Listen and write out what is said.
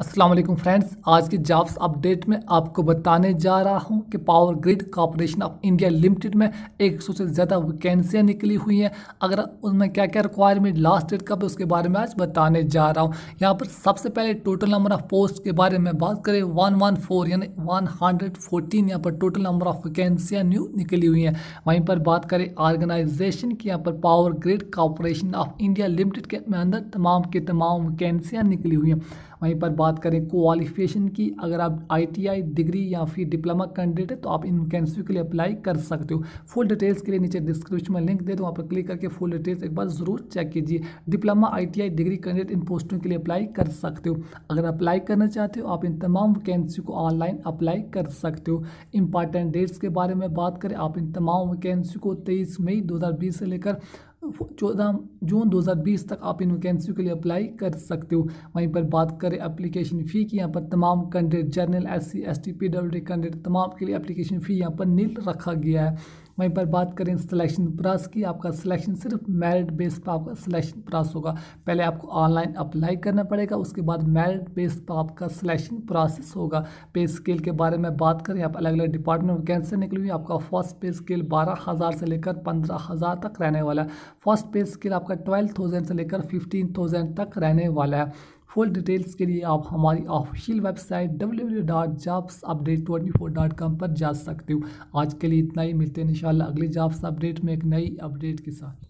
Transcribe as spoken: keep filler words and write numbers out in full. अस्सलाम वालेकुम फ्रेंड्स, आज के जॉब्स अपडेट में आपको बताने जा रहा हूं कि power grid corporation of India limited में एक सौ से ज़्यादा वैकेंसियां निकली हुई हैं। अगर उनमें क्या क्या रिक्वायरमेंट, लास्ट डेट कब है, उसके बारे में आज बताने जा रहा हूं। यहां पर सबसे पहले टोटल नंबर ऑफ़ पोस्ट के बारे में बात करें, एक सौ चौदह यानी एक सौ चौदह यहाँ पर टोटल नंबर ऑफ़ वैकेंसियाँ न्यू निकली हुई हैं। वहीं पर बात करें ऑर्गेनाइजेशन की, यहाँ पर power grid corporation of India limited के अंदर तमाम के तमाम वैकेंसियाँ निकली हुई हैं। वहीं पर बात करें क्वालिफिकेशन की, अगर आप आई टी आई डिग्री या फिर डिप्लोमा कैंडिडेट है तो आप इन वैकेंसी के लिए अप्लाई कर सकते हो। फुल डिटेल्स के लिए नीचे डिस्क्रिप्शन में लिंक दे दो, वहाँ पर क्लिक करके फुल डिटेल्स एक बार ज़रूर चेक कीजिए। Diploma I T I degree candidate इन पोस्टों के लिए अप्लाई कर सकते हो। अगर अप्लाई करना चाहते हो आप इन तमाम वैकेंसी को ऑनलाइन अप्लाई कर सकते हो। इंपॉर्टेंट डेट्स के बारे में बात करें, आप इन तमाम वैकेंसी को तेईस मई दो हज़ार बीस से लेकर चौदह जून दो हज़ार बीस तक आप इन वैकेंसी के लिए अप्लाई कर सकते हो। वहीं पर बात करें एप्लीकेशन फ़ी की, यहाँ पर तमाम candidate general SC ST PWD candidate तमाम के लिए एप्लीकेशन फ़ी यहाँ पर नील रखा गया है। वहीं पर बात करें सिलेक्शन प्रास की, आपका सिलेक्शन सिर्फ मेरिट बेस पर आपका सिलेक्शन प्रास होगा। पहले आपको ऑनलाइन अप्लाई करना पड़ेगा, उसके बाद मेरिट बेस पर आपका सिलेक्शन प्रोसेस होगा। पे स्केल के बारे में बात करें, आप अलग अलग डिपार्टमेंट वैकेंसी निकली हुई। आपका फर्स्ट पे स्केल बारह हज़ार से लेकर पंद्रह हज़ार तक रहने वाला है। फर्स्ट पे स्केल आपका ट्वेल्व थाउजेंड से लेकर फिफ्टीन थाउजेंड तक रहने वाला है। फुल डिटेल्स के लिए आप हमारी official website W W W dot jobs update twenty four dot com पर जा सकते हो। आज के लिए इतना ही, मिलते हैं इंशाल्लाह अगले जॉब्स अपडेट में एक नई अपडेट के साथ।